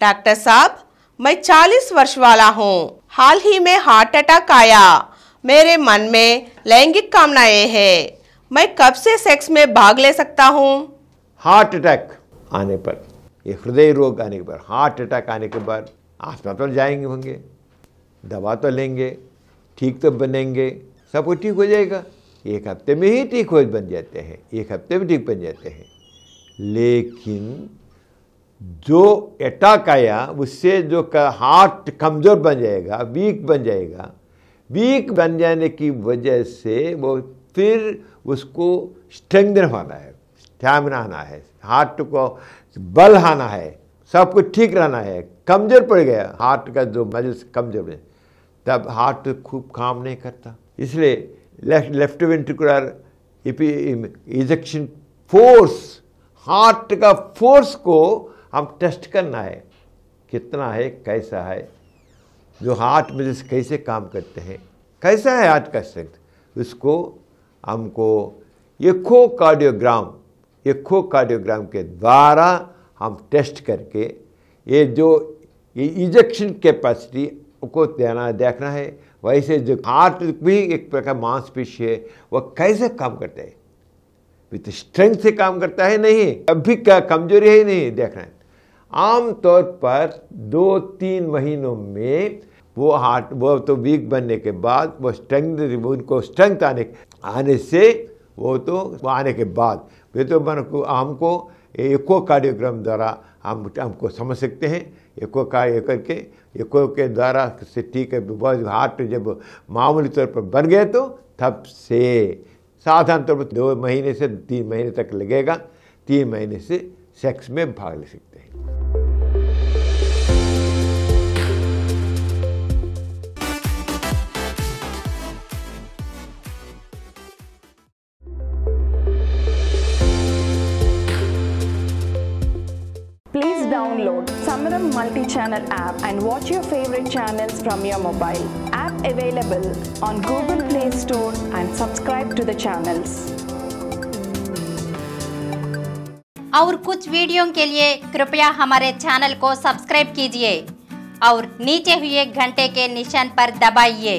Doctor साहब, मैं 40 वर्ष वाला हूँ। हाल ही में हार्ट अटैक आया। मेरे मन में लैंगिक कामनाएं है। मैं कब से सेक्स में भाग ले सकता हूँ? हार्ट अटैक आने पर, ये हृदय रोग आने के बाद, हार्ट अटैक आने के बाद अस्पताल जाएंगे होंगे, दवा तो लेंगे, ठीक तो बनेंगे, सब कुछ ठीक हो जाएगा। एक हफ्ते में ही ठीक हो बन जाते हैं, एक हफ्ते में ठीक बन जाते हैं। लेकिन जो अटैक आया उससे जो हार्ट कमज़ोर बन जाएगा, वीक बन जाएगा। वीक बन जाने की वजह से वो फिर उसको स्ट्रेंथन होना है, स्टैमिना आना है, हार्ट को बल आना है, सब कुछ ठीक रहना है। कमज़ोर पड़ गया हार्ट का जो मजल्स कमज़ोर है, तब हार्ट खूब काम नहीं करता। इसलिए left ventricular ejection force, heart का फोर्स को हम टेस्ट करना है, कितना है, कैसा है, जो हार्ट में जैसे कैसे काम करते हैं, कैसा है हार्ट का स्ट्रेंथ, उसको हमको इको कार्डियोग्राम के द्वारा हम टेस्ट करके ये जो इजेक्शन कैपेसिटी को देखना है। वैसे जो हार्ट भी एक प्रकार मांसपेशी है, वह कैसे काम करता है, विथ स्ट्रेंथ से काम करता है नहीं, अभी क्या कमजोरी है ही नहीं, देखना है। आमतौर पर 2-3 महीनों में वो हार्ट वो तो वीक बनने के बाद वो स्ट्रेंथ, उनको स्ट्रेंथ आने से वो आने के बाद वे तो मन को हमको एको कार्डियोग्राम द्वारा हमको समझ सकते हैं। एको कार्य करके एको के द्वारा से ठीक है, बहुत हार्ट जब मामूली तौर पर बन गए तो तब से साधारण तौर पर 2 महीने से 3 महीने तक लगेगा। 3 महीने से सेक्स में भाग ले सकते हैं। Please download Samaram multi-channel app and watch your favorite channels from your mobile. App available on Google Play Store and subscribe to the channels. और कुछ वीडियो के लिए कृपया हमारे चैनल को सब्सक्राइब कीजिए और नीचे हुए घंटे के निशान पर दबाइए।